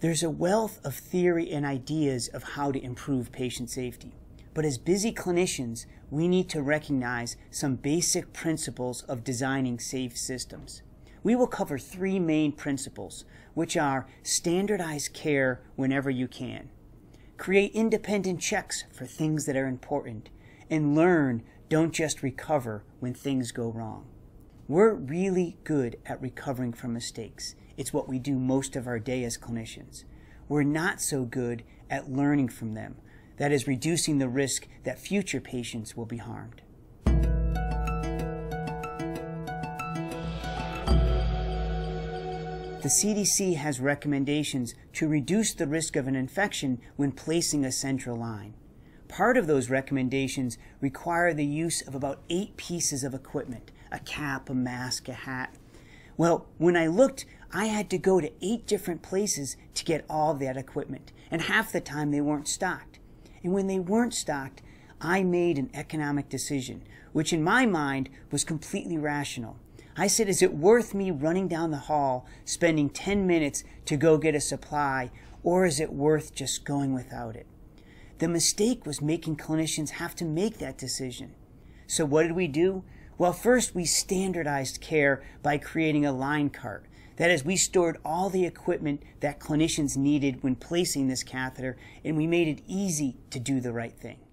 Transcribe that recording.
There's a wealth of theory and ideas of how to improve patient safety. But as busy clinicians, we need to recognize some basic principles of designing safe systems. We will cover three main principles, which are standardize care whenever you can, create independent checks for things that are important, and learn, don't just recover when things go wrong. We're really good at recovering from mistakes. It's what we do most of our day as clinicians. We're not so good at learning from them. That is, reducing the risk that future patients will be harmed. The CDC has recommendations to reduce the risk of an infection when placing a central line. Part of those recommendations require the use of about 8 pieces of equipment: a cap, a mask, a hat. Well, when I looked, I had to go to 8 different places to get all that equipment, and half the time they weren't stocked. And when they weren't stocked, I made an economic decision, which in my mind was completely rational. I said, is it worth me running down the hall, spending 10 minutes to go get a supply, or is it worth just going without it? The mistake was making clinicians have to make that decision. So what did we do? Well, first we standardized care by creating a line cart. That is, we stored all the equipment that clinicians needed when placing this catheter, and we made it easy to do the right thing.